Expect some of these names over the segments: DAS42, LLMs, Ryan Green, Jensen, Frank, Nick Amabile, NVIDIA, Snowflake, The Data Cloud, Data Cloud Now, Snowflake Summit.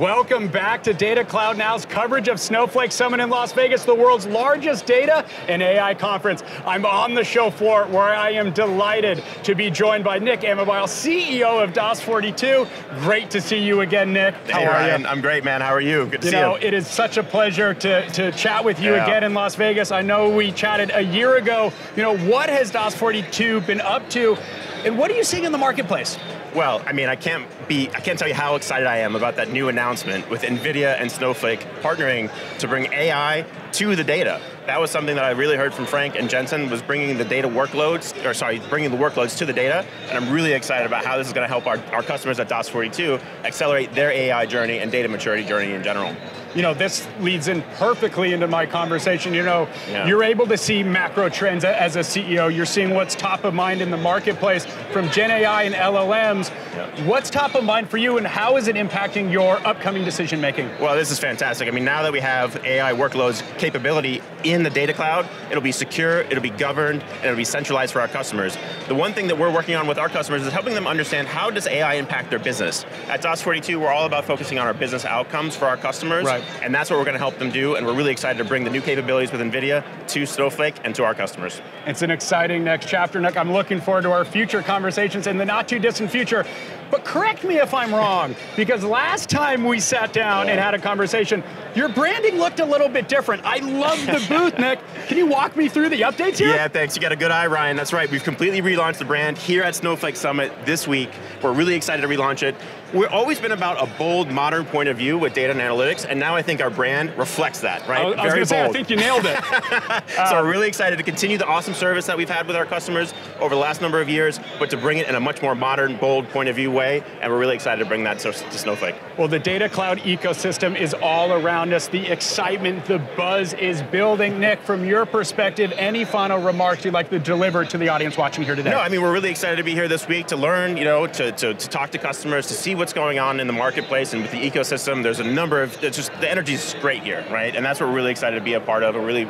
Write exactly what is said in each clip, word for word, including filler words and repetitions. Welcome back to Data Cloud Now's coverage of Snowflake Summit in Las Vegas, the world's largest data and A I conference. I'm on the show floor where I am delighted to be joined by Nick Amabile, C E O of D A S forty-two. Great to see you again, Nick. How hey, are Ryan. you? I'm great, man. How are you? Good to you see know, you. It is such a pleasure to, to chat with you yeah. again in Las Vegas. I know we chatted a year ago. You know, what has D A S forty-two been up to, and what are you seeing in the marketplace? Well, I mean, I can't be, I can't tell you how excited I am about that new announcement with NVIDIA and Snowflake partnering to bring A I to the data. That was something that I really heard from Frank and Jensen, was bringing the data workloads, or sorry, bringing the workloads to the data, and I'm really excited about how this is going to help our, our customers at D A S forty-two accelerate their A I journey and data maturity journey in general. You know, this leads in perfectly into my conversation. You know, yeah. you're able to see macro trends as a C E O. You're seeing what's top of mind in the marketplace from Gen A I and L L Ms. Yeah. What's top of mind for you, and how is it impacting your upcoming decision making? Well, this is fantastic. I mean, now that we have A I workloads capability in the data cloud, it'll be secure, it'll be governed, and it'll be centralized for our customers. The one thing that we're working on with our customers is helping them understand how does A I impact their business. At D A S forty-two, we're all about focusing on our business outcomes for our customers. Right. And that's what we're going to help them do, and we're really excited to bring the new capabilities with NVIDIA to Snowflake and to our customers. It's an exciting next chapter, Nick. I'm looking forward to our future conversations in the not too distant future. But correct me if I'm wrong, because last time we sat down and had a conversation, your branding looked a little bit different. I love the booth, Nick. Can you walk me through the updates here? Yeah, thanks. You got a good eye, Ryan. That's right. We've completely relaunched the brand here at Snowflake Summit this week. We're really excited to relaunch it. We've always been about a bold, modern point of view with data and analytics, and now I think our brand reflects that, right? I was, I was Very bold. Say, I think you nailed it. uh, so we're really excited to continue the awesome service that we've had with our customers over the last number of years, but to bring it in a much more modern, bold point of view way, and we're really excited to bring that to, to Snowflake. Well, the data cloud ecosystem is all around us. The excitement, the buzz is building. Nick, from your perspective, any final remarks you'd like to deliver to the audience watching here today? No, I mean, we're really excited to be here this week to learn, you know, to, to, to talk to customers, to see what's going on in the marketplace and with the ecosystem. There's a number of, it's just, the energy is great here, right? And that's what we're really excited to be a part of. We're really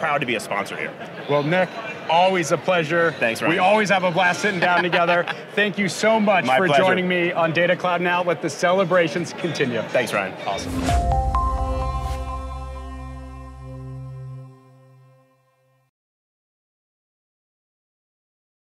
proud to be a sponsor here. Well, Nick, always a pleasure. Thanks, Ryan. We always have a blast sitting down together. Thank you so much My for pleasure. joining me on Data Cloud Now. Let the celebrations continue. Thanks, Ryan. Awesome.